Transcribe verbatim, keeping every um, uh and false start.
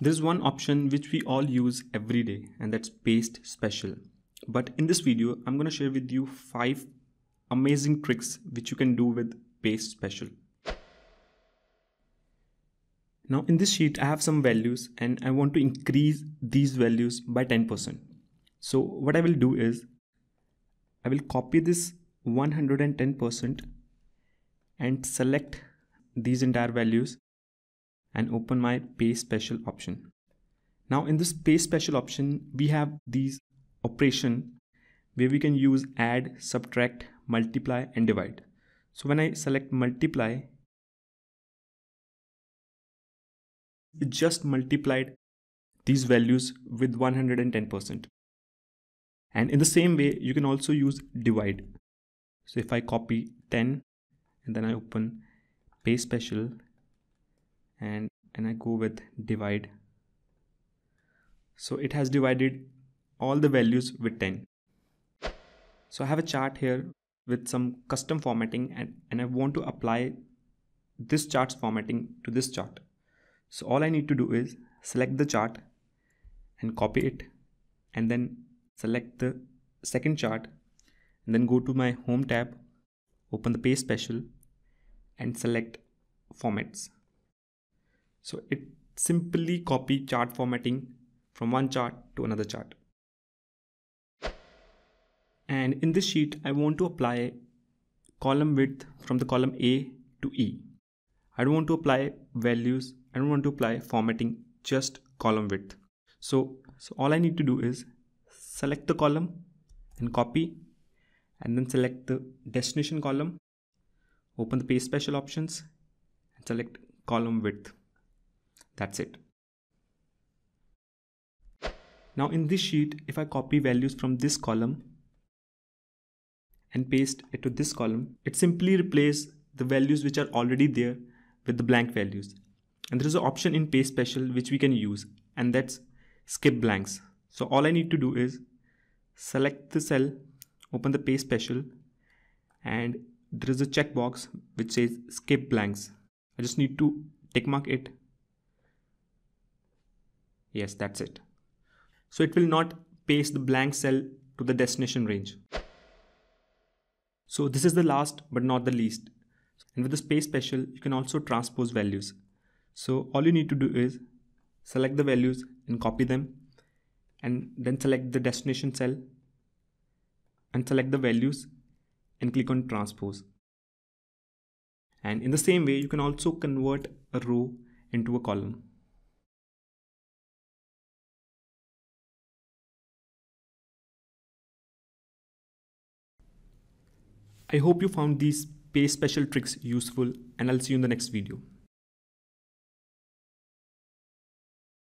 There is one option which we all use every day, and that's Paste Special. But in this video, I'm going to share with you five amazing tricks which you can do with Paste Special. Now in this sheet, I have some values and I want to increase these values by ten percent. So what I will do is, I will copy this one hundred ten percent and select these entire values and open my Paste Special option. Now in this Paste Special option, we have these operation where we can use add, subtract, multiply and divide. So when I select multiply, it just multiplied these values with one hundred ten percent. And in the same way, you can also use divide. So if I copy ten and then I open Paste Special and, and I go with divide. So it has divided all the values with ten. So I have a chart here with some custom formatting and, and I want to apply this chart's formatting to this chart. So all I need to do is select the chart and copy it and then select the second chart and then go to my Home tab, open the Paste Special and select Formats. So it simply copy chart formatting from one chart to another chart. And in this sheet, I want to apply column width from the column A to E. I don't want to apply values. I don't want to apply formatting, just column width. So, so all I need to do is select the column and copy and then select the destination column, open the Paste Special options and select column width. That's it. Now in this sheet, if I copy values from this column and paste it to this column, it simply replaces the values which are already there with the blank values. And there is an option in Paste Special which we can use, and that's skip blanks. So all I need to do is select the cell, open the Paste Special, and there is a checkbox which says skip blanks. I just need to tick mark it. Yes, that's it. So it will not paste the blank cell to the destination range. So this is the last but not the least. And with the Paste Special, you can also transpose values. So all you need to do is select the values and copy them and then select the destination cell and select the values and click on transpose. And in the same way, you can also convert a row into a column. I hope you found these Paste Special tricks useful, and I'll see you in the next video.